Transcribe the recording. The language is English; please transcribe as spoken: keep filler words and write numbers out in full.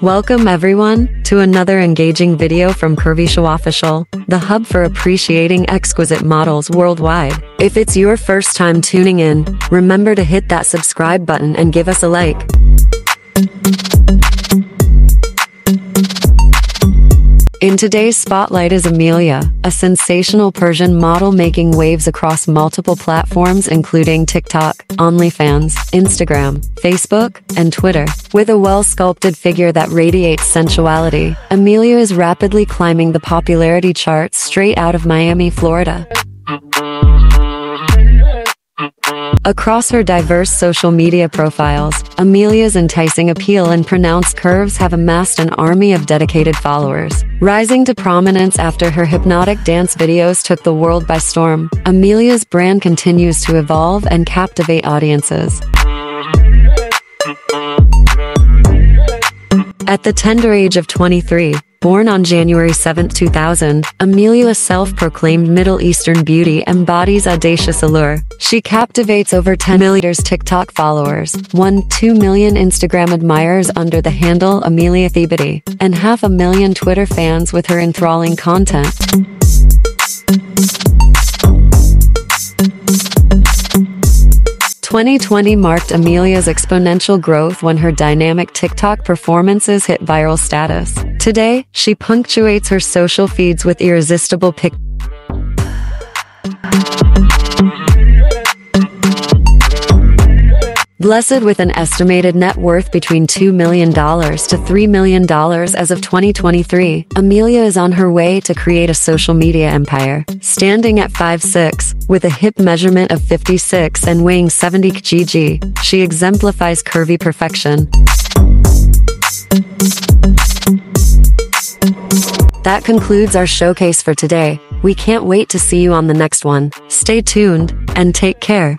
Welcome everyone, to another engaging video from CurvyShowOfficial, the hub for appreciating exquisite models worldwide. If it's your first time tuning in, remember to hit that subscribe button and give us a like. In today's spotlight is Amelia, a sensational Persian model making waves across multiple platforms including TikTok, OnlyFans, Instagram, Facebook, and Twitter. With a well-sculpted figure that radiates sensuality, Amelia is rapidly climbing the popularity charts straight out of Miami, Florida. Across her diverse social media profiles, Amelia's enticing appeal and pronounced curves have amassed an army of dedicated followers. Rising to prominence after her hypnotic dance videos took the world by storm, Amelia's brand continues to evolve and captivate audiences. At the tender age of twenty-three, born on January seventh two thousand, Amelia, a self-proclaimed Middle Eastern beauty, embodies audacious allure. She captivates over ten million TikTok followers, one point two million Instagram admirers under the handle Amelia Thibody, and half a million Twitter fans with her enthralling content. twenty twenty marked Amelia's exponential growth when her dynamic TikTok performances hit viral status. Today, she punctuates her social feeds with irresistible pic. Blessed with an estimated net worth between two million dollars to three million dollars as of twenty twenty-three, Amelia is on her way to create a social media empire. Standing at five foot six, with a hip measurement of fifty-six and weighing seventy kilograms, she exemplifies curvy perfection. That concludes our showcase for today. We can't wait to see you on the next one. Stay tuned, and take care.